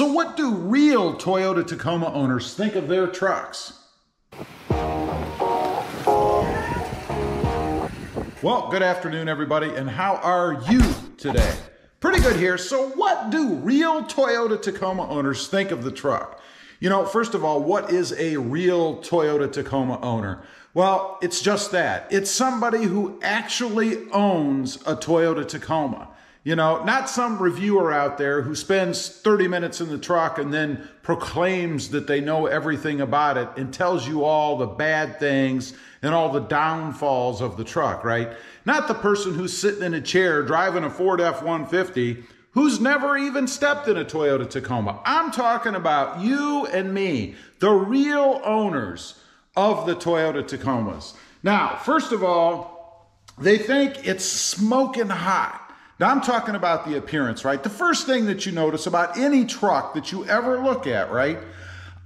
So what do real Toyota Tacoma owners think of their trucks? Well, good afternoon, everybody, and how are you today? Pretty good here. So what do real Toyota Tacoma owners think of the truck? You know, first of all, what is a real Toyota Tacoma owner? Well, it's just that. It's somebody who actually owns a Toyota Tacoma. You know, not some reviewer out there who spends 30 minutes in the truck and then proclaims that they know everything about it and tells you all the bad things and all the downfalls of the truck, right? Not the person who's sitting in a chair driving a Ford F-150 who's never even stepped in a Toyota Tacoma. I'm talking about you and me, the real owners of the Toyota Tacomas. Now, first of all, they think it's smoking hot. Now, I'm talking about the appearance, right? The first thing that you notice about any truck that you ever look at, right?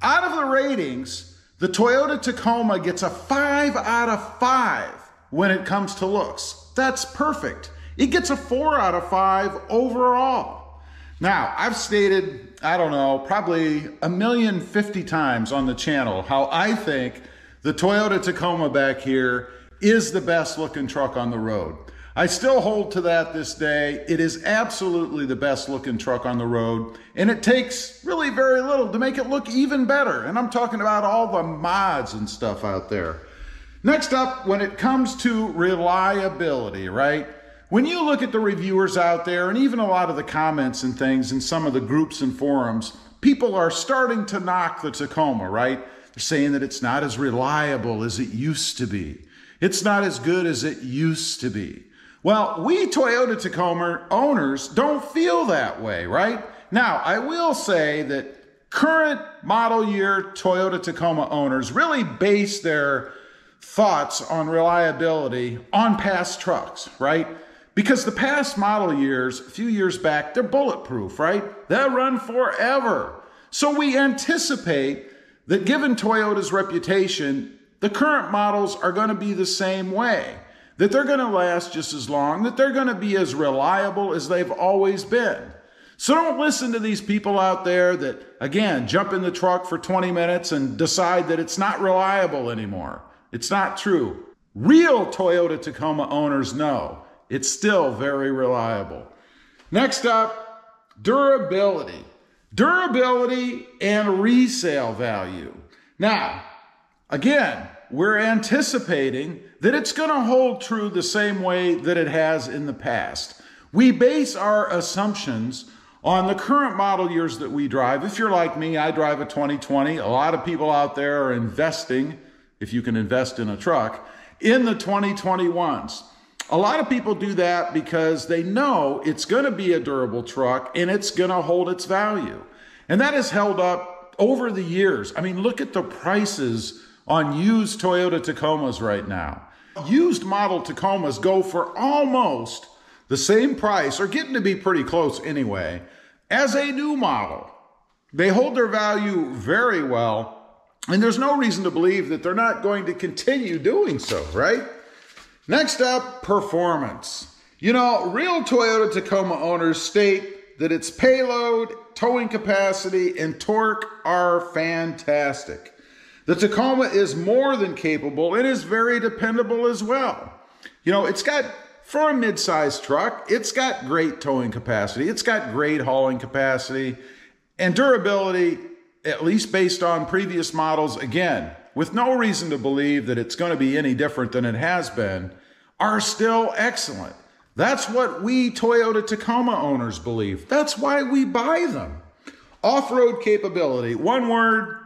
Out of the ratings, the Toyota Tacoma gets a 5 out of 5 when it comes to looks. That's perfect. It gets a 4 out of 5 overall. Now, I've stated, I don't know, probably 1,050,000 times on the channel how I think the Toyota Tacoma back here is the best looking truck on the road. I still hold to that this day. It is absolutely the best looking truck on the road, and it takes really very little to make it look even better. And I'm talking about all the mods and stuff out there. Next up, when it comes to reliability, right? When you look at the reviewers out there and even a lot of the comments and things in some of the groups and forums, people are starting to knock the Tacoma, right? They're saying that it's not as reliable as it used to be. It's not as good as it used to be. Well, we Toyota Tacoma owners don't feel that way, right? Now, I will say that current model year Toyota Tacoma owners really base their thoughts on reliability on past trucks, right? Because the past model years, a few years back, they're bulletproof, right? They'll run forever. So we anticipate that given Toyota's reputation, the current models are going to be the same way. That they're going to last just as long, that they're going to be as reliable as they've always been. So don't listen to these people out there that, again, jump in the truck for 20 minutes and decide that it's not reliable anymore. It's not true. Real Toyota Tacoma owners know it's still very reliable. Next up, durability. Durability and resale value. Now, again, we're anticipating that it's going to hold true the same way that it has in the past. We base our assumptions on the current model years that we drive. If you're like me, I drive a 2020. A lot of people out there are investing, if you can invest in a truck, in the 2021s. A lot of people do that because they know it's going to be a durable truck and it's going to hold its value. And that has held up over the years. I mean, look at the prices on used Toyota Tacomas right now. Used model Tacomas go for almost the same price, or getting to be pretty close anyway, as a new model. They hold their value very well, and there's no reason to believe that they're not going to continue doing so, right? Next up, performance. You know, real Toyota Tacoma owners state that its payload, towing capacity, and torque are fantastic. The Tacoma is more than capable and is very dependable as well. You know, it's got, for a mid-sized truck, it's got great towing capacity. It's got great hauling capacity and durability, at least based on previous models, again, with no reason to believe that it's going to be any different than it has been, are still excellent. That's what we Toyota Tacoma owners believe. That's why we buy them. Off-road capability, one word,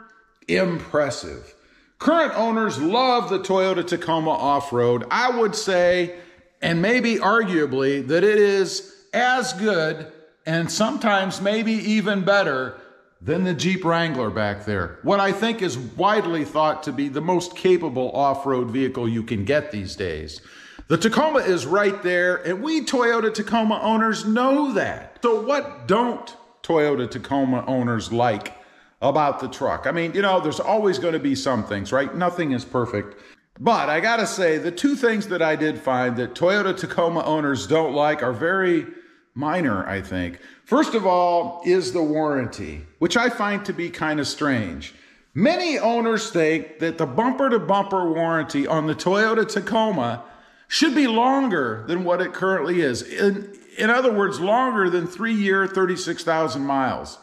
impressive. Current owners love the Toyota Tacoma off-road. I would say, and maybe arguably, that it is as good and sometimes maybe even better than the Jeep Wrangler back there. What I think is widely thought to be the most capable off-road vehicle you can get these days. The Tacoma is right there, and we Toyota Tacoma owners know that. So what don't Toyota Tacoma owners like about the truck? I mean, you know, there's always going to be some things, right? Nothing is perfect. But I gotta say, the two things that I did find that Toyota Tacoma owners don't like are very minor, I think. First of all is the warranty, which I find to be kind of strange. Many owners think that the bumper-to-bumper warranty on the Toyota Tacoma should be longer than what it currently is. In other words, longer than 3 year, 36,000 miles.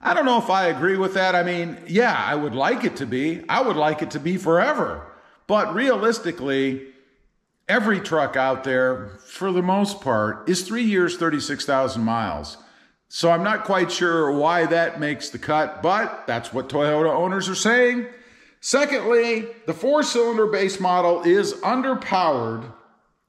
I don't know if I agree with that. I mean, yeah, I would like it to be. I would like it to be forever. But realistically, every truck out there, for the most part, is 3 years, 36,000 miles. So I'm not quite sure why that makes the cut, but that's what Toyota owners are saying. Secondly, the four-cylinder base model is underpowered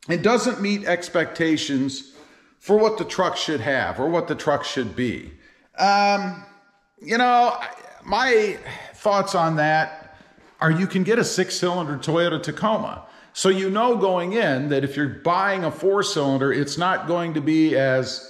and doesn't meet expectations for what the truck should have or what the truck should be. You know, my thoughts on that are you can get a six-cylinder Toyota Tacoma. So you know going in that if you're buying a four-cylinder, it's not going to be as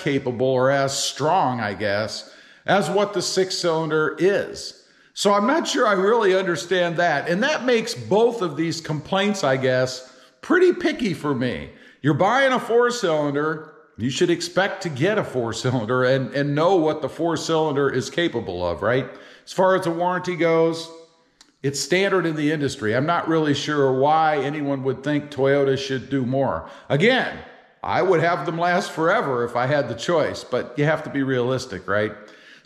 capable or as strong, I guess, as what the six-cylinder is. So I'm not sure I really understand that. And that makes both of these complaints, I guess, pretty picky for me. You're buying a four-cylinder, you should expect to get a four-cylinder and know what the four-cylinder is capable of, right? As far as the warranty goes, it's standard in the industry. I'm not really sure why anyone would think Toyota should do more. Again, I would have them last forever if I had the choice, but you have to be realistic, right?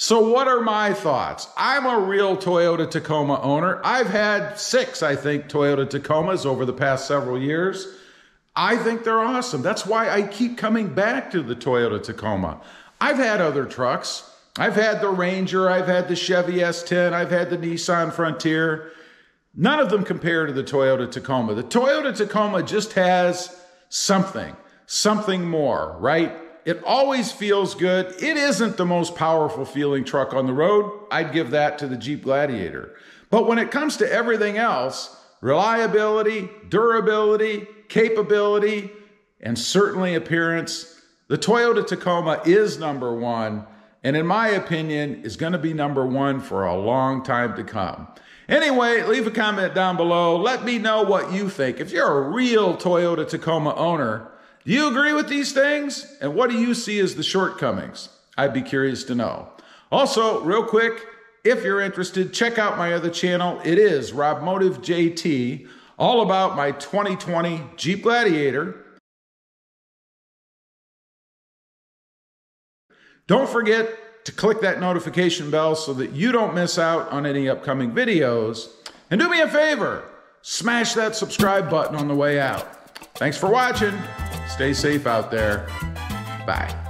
So what are my thoughts? I'm a real Toyota Tacoma owner. I've had six, I think, Toyota Tacomas over the past several years. I think they're awesome. That's why I keep coming back to the Toyota Tacoma. I've had other trucks. I've had the Ranger, I've had the Chevy S10, I've had the Nissan Frontier. None of them compare to the Toyota Tacoma. The Toyota Tacoma just has something more, right? It always feels good. It isn't the most powerful feeling truck on the road. I'd give that to the Jeep Gladiator. But when it comes to everything else, reliability, durability, capability, and certainly appearance, the Toyota Tacoma is number one. And in my opinion, is going to be number one for a long time to come. Anyway, leave a comment down below. Let me know what you think. If you're a real Toyota Tacoma owner, do you agree with these things? And what do you see as the shortcomings? I'd be curious to know. Also, real quick, if you're interested, check out my other channel. It is RobMotiveJT, all about my 2020 Jeep Gladiator. Don't forget to click that notification bell so that you don't miss out on any upcoming videos. And do me a favor, smash that subscribe button on the way out. Thanks for watching. Stay safe out there. Bye.